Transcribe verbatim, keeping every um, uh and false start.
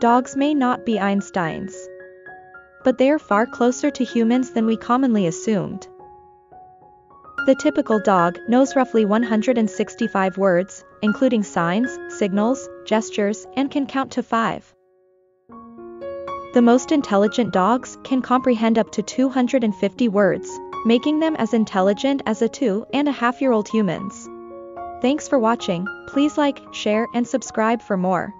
Dogs may not be Einsteins, but they are far closer to humans than we commonly assumed. The typical dog knows roughly one hundred sixty-five words, including signs, signals, gestures, and can count to five. The most intelligent dogs can comprehend up to two hundred fifty words, making them as intelligent as a two and a half year old humans. Thanks for watching. Please like, share, and subscribe for more.